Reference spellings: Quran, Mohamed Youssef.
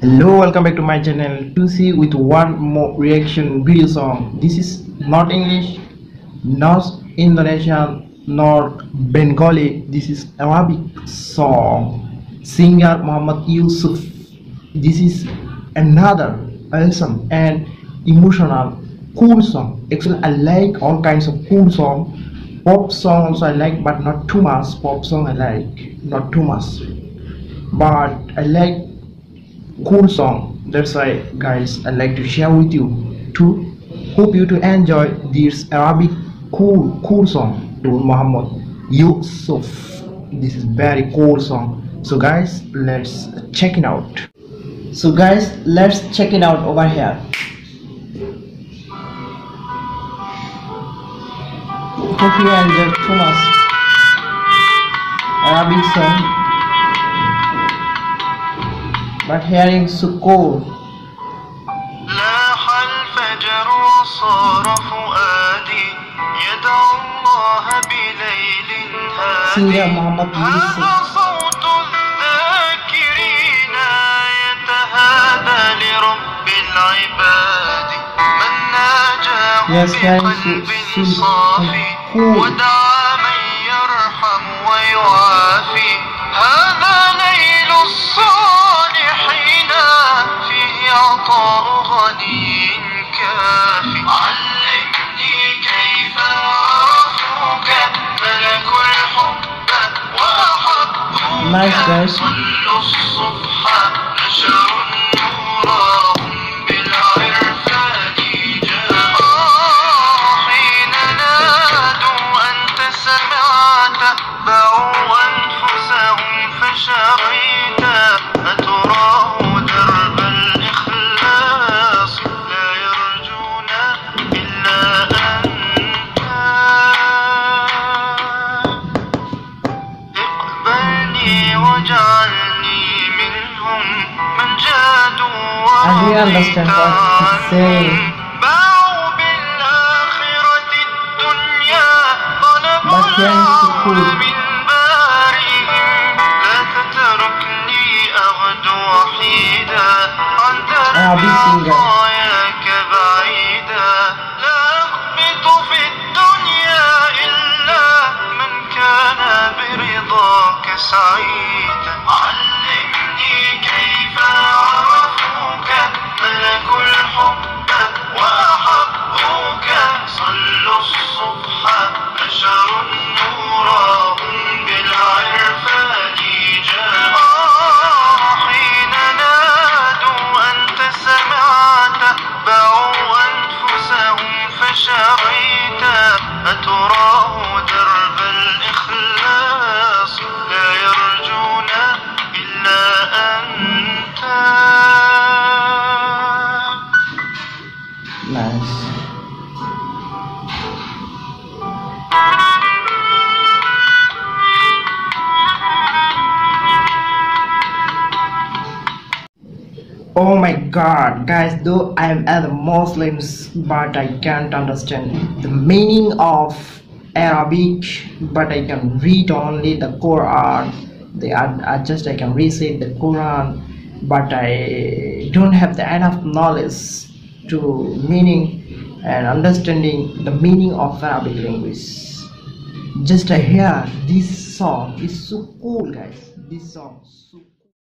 Hello, welcome back to my channel to see with one more reaction video song. This is not English, not Indonesian, not Bengali. This is Arabic song, singer Mohamed Youssef. This is another awesome and emotional cool song. Actually, I like all kinds of cool song. Pop song also I like, but not too much. Pop song I like, not too much, but I like cool song. That's why guys, I like to share with you to hope you to enjoy this Arabic cool song to Mohamed Youssef. This is very cool song, so guys, let's check it out. Over here. Hope you enjoy too much Arabic song, but hearing so cool. Singer Mohamed Youssef. Yes, hearing so cool. Nice guys. I really understand what he's saying, but hearing so cool. Arabic singer. أتراه درب الإخلاص لا يرجون إلا أنت. Nice. Oh my god guys, though I am as a Muslim, but I can't understand the meaning of Arabic, but I can read only the Quran. I can recite the Quran, but I don't have the enough knowledge to meaning and understanding the meaning of Arabic language. Just I hear this song is so cool guys. This song so